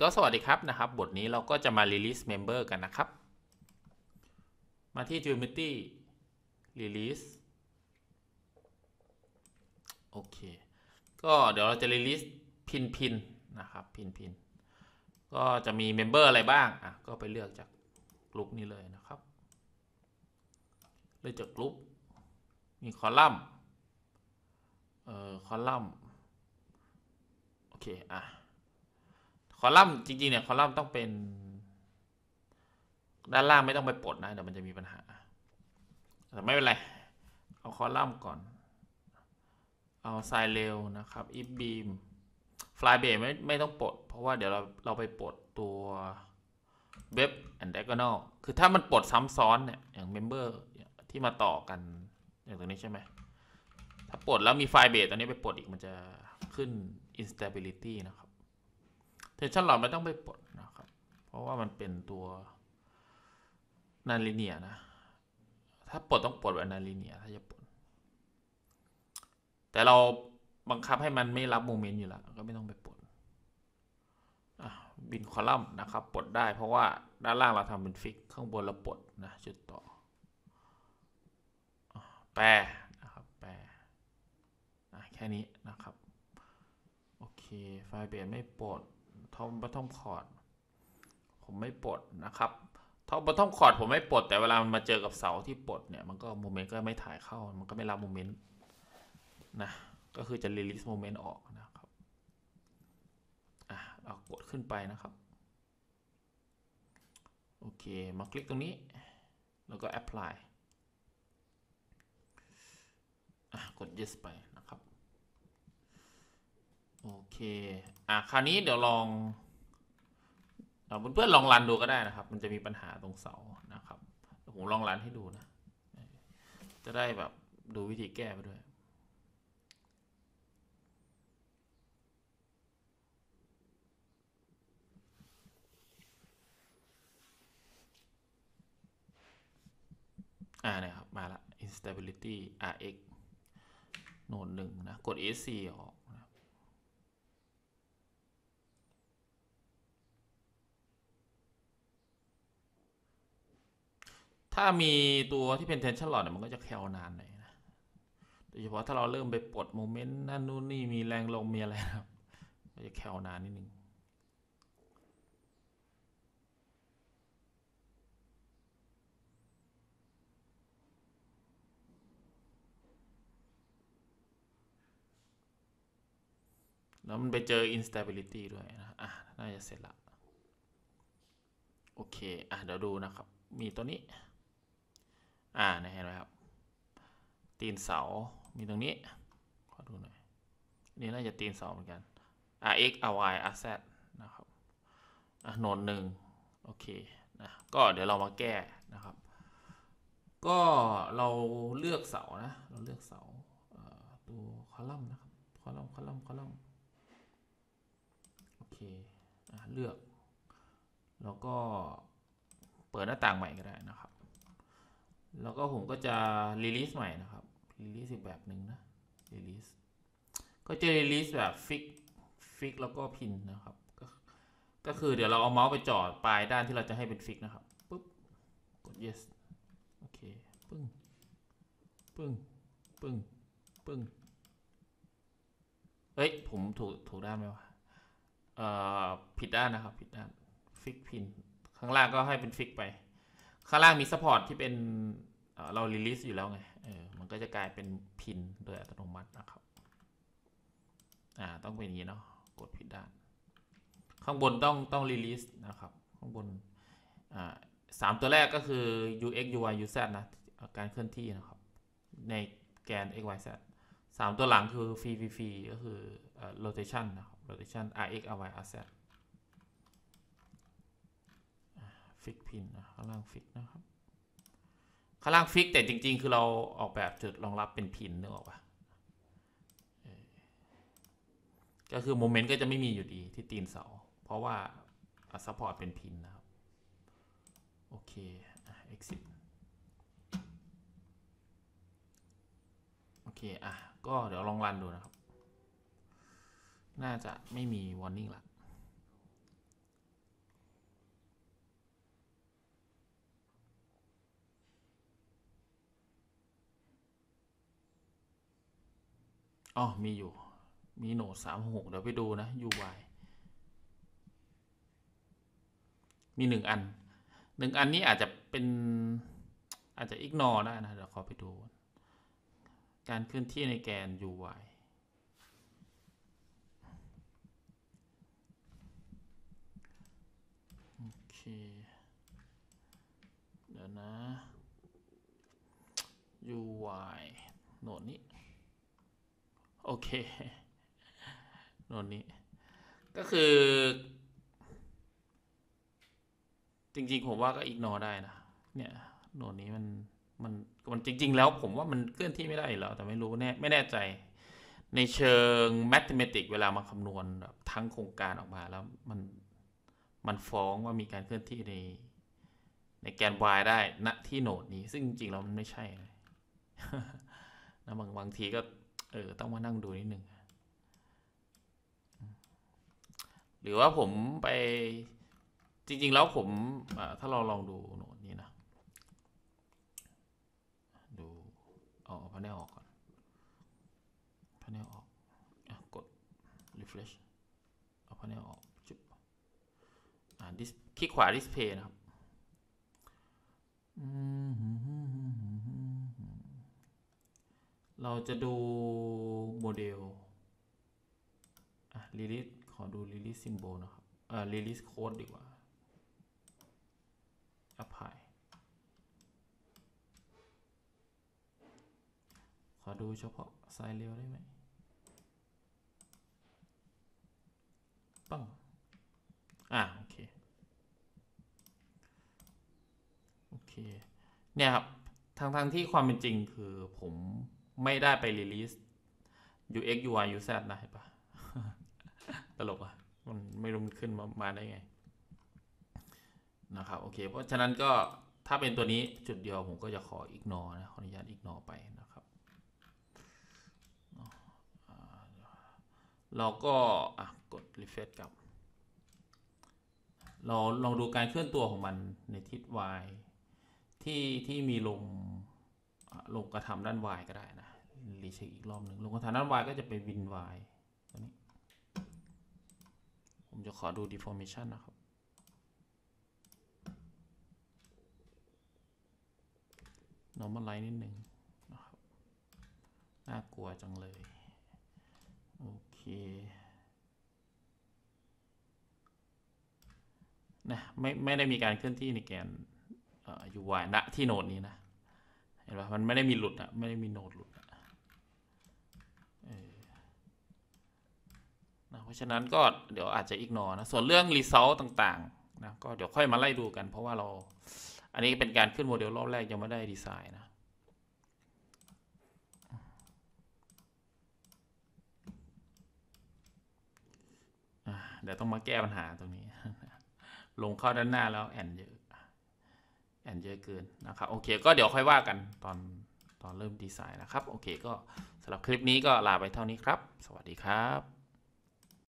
ก็สวัสดีครับนะครับบทนี้เราก็จะมา release member กันนะครับมาที่ Geometry release โอเคก็เดี๋ยวเราจะ release pin นะครับpin ก็จะมี member อะไรบ้างอ่ะก็ไปเลือกจากกลุ่มนี้เลยนะครับเลือกจากกลุ่มมีคอลัมน์คอลัมน์โอเคอ่ะคอลัมน์จริงๆเนี่ยคอลัมน์ต้องเป็นด้านล่างไม่ต้องไปปลดนะเดี๋ยวมันจะมีปัญหาแต่ไม่เป็นไรเอาคอลัมน์ก่อนเอาไซเรลนะครับอิฟบีมฟลายเบสไม่ต้องปลดเพราะว่าเดี๋ยวเราไปปลดตัวเว็บแอนด์ไดแกนอลคือถ้ามันปลดซ้ำซ้อนเนี่ยอย่างเมมเบอร์ที่มาต่อกันอย่างตรงนี้ใช่ไหมถ้าปลดแล้วมีไฟล์เบสตอนนี้ไปปลดอีกมันจะขึ้น instability นะครับTension Loss ไม่ต้องไปปลดนะครับเพราะว่ามันเป็นตัว non-linear นะถ้าปลดต้องปลดแบบ non-linear ถ้าจะปลดแต่เราบังคับให้มันไม่รับโมเมนต์อยู่แล้วก็ไม่ต้องไปปลดบินคอลัมน์นะครับปลดได้เพราะว่าด้านล่างเราทำเป็นฟิกข้างบนเราปลดนะจุดต่อแปรนะครับแปรแค่นี้นะครับโอเคไฟล์เบสไม่ปลดท็อปบอททอมคอร์ดผมไม่ปลดนะครับท็อปบอททอมคอร์ดผมไม่ปลดแต่เวลามันมาเจอกับเสาที่ปลดเนี่ยมันก็โมเมนต์ก็ไม่ถ่ายเข้ามันก็ไม่รับโมเมนต์นะก็คือจะรีลิสโมเมนต์ออกนะครับอ่ะเอากดขึ้นไปนะครับโอเคมาคลิกตรงนี้แล้วก็ apply กด yes ไปนะครับโอเคคราวนี้เดี๋ยวลองเพื่อนๆลองรันดูก็ได้นะครับมันจะมีปัญหาตรงเสานะครับผมลองรันให้ดูนะจะได้แบบดูวิธีแก้ไปด้วยเนี่ยครับมาละ instability rx โหนดหนึ่งนะกด esc ออกถ้ามีตัวที่เป็น tension loss เนี่ยมันก็จะแคลนานหน่อยนะโดยเฉพาะถ้าเราเริ่มไปปลดโมเมนต์นั่นนู่นนี่มีแรงลมมีอะไรนะครับก็จะแคลนานนิดนึงแล้วมันไปเจอ instability ด้วยนะน่าจะเสร็จละโอเคเดี๋ยวดูนะครับมีตัวนี้เห็นไหมครับตีนเสามีตรงนี้ขอดูหน่อยนี่น่าจะตีนเสาเหมือนกัน rx ry rz นะครับโหนดหนึ่งโอเคนะก็เดี๋ยวเรามาแก้นะครับก็เราเลือกเสานะเราเลือกเสาตัวคอลัมน์นะครับคอลัมน์โอเคเลือกแล้วก็เปิดหน้าต่างใหม่ก็ได้นะครับแล้วก็ผมก็จะ release ใหม่นะครับ release อีกแบบหนึ่งนะ release ก็จะ release แบบ fix แล้วก็พินนะครับก็คือเดี๋ยวเราเอาเมาส์ไปจอดปลายด้านที่เราจะให้เป็น fix นะครับปุ๊บกด yes โอเคปึ้งเฮ้ยผมถูกด้านไหมวะผิดด้านนะครับผิดด้าน fix พินข้างล่างก็ให้เป็นฟิกไปข้างล่างมีซัพพอร์ตที่เป็นเรารีลิสอยู่แล้วไงมันก็จะกลายเป็นพินโดยอัตโนมัตินะครับต้องเป็นอย่างนี้เนาะกดผิดด้านข้างบนต้องรีลิสนะครับข้างบนสามตัวแรกก็คือ ux uy uz นะการเคลื่อนที่นะครับในแกน x y z สามตัวหลังคือ free ก็คือ rotation นะครับ rotation rx ry rzฟิกพินนะข้างล่างฟิกนะครับข้างล่างฟิกแต่จริงๆคือเราออกแบบจุดรองรับเป็นพินนึกออกปะก็คือโมเมนต์ก็จะไม่มีอยู่ดีที่ตีนเสาเพราะว่าซัพพอร์ตเป็นพินนะครับโอเค exit โอเคก็เดี๋ยวลองรันดูนะครับน่าจะไม่มี warning ละ อ๋อมีอยู่มีโหนด36เดี๋ยวไปดูนะ UY มี1อันนี้อาจจะเป็นอาจจะ ignore ได้นะเดี๋ยวขอไปดูการเคลื่อนที่ในแกน UYเดี๋ยวนะ UY โหนดนี้โอเคโหนดนี้ก็คือจริงๆผมว่าก็อิกนอได้นะเนี่ยโหนดนี้มันจริงๆแล้วผมว่ามันเคลื่อนที่ไม่ได้หรอแต่ไม่รู้แน่ไม่แน่ใจในเชิง mathematics เวลามาคำนวณแบบทั้งโครงการออกมาแล้วมันฟ้องว่ามีการเคลื่อนที่ในแกน y ได้ณที่โหนดนี้ซึ่งจริงๆแล้วมันไม่ใช่เลยนะบางทีก็ต้องมานั่งดูนิดนึงหรือว่าผมไปจริงๆแล้วผมถ้าเราลองดูโหนดนี้นะดูเอาพาเนลออกก่อนพาเนลออกกด refresh เอาพาเนลออกคลิกขวา display นะครับเราจะดูโมเดลrelease ขอดู release symbol นะครับrelease code ดีกว่า apply ขอดูเฉพาะไซส์เร็วได้ไหมปังโอเคเนี่ยครับทั้งที่ความเป็นจริงคือผมไม่ได้ไป release UX UI UZ นะเห็นปะ ตลกอ่ะมันไม่รู้มันขึ้นมาได้ไงนะครับโอเคเพราะฉะนั้นก็ถ้าเป็นตัวนี้จุดเดียวผมก็จะขอ ignore นะขออนุญาต ignore ไปนะครับเราก็กด refresh กลับเราลองดูการเคลื่อนตัวของมันในทิศ y ที่มีลงกระทำด้าน y ก็ได้นะรีเช็คอีกรอบหนึ่งลงกระทำด้าน y ก็จะไปวิน y ตัวนี้ผมจะขอดู deformation นะครับnormalize นิดหนึ่งนะครับน่ากลัวจังเลยโอเคนะไม่ได้มีการเคลื่อนที่ในแกนUY ณที่โหนดนี้นะเห็นป่ะมันไม่ได้มีหลุดอ่ะไม่ได้มีโหนดหลุดอ่ะนะเพราะฉะนั้นก็เดี๋ยวอาจจะ ignore นะส่วนเรื่อง result ต่างๆนะก็เดี๋ยวค่อยมาไล่ดูกันเพราะว่าเราอันนี้เป็นการขึ้นโมเดลรอบแรกยังไม่ได้ดีไซน์นะเดี๋ยวต้องมาแก้ปัญหาตรงนี้ลงเข้าด้านหน้าแล้วแอนเยอะเกินนะครับโอเคก็เดี๋ยวค่อยว่ากันตอนเริ่มดีไซน์นะครับโอเคก็สำหรับคลิปนี้ก็ลาไปเท่านี้ครับสวัสดีครับ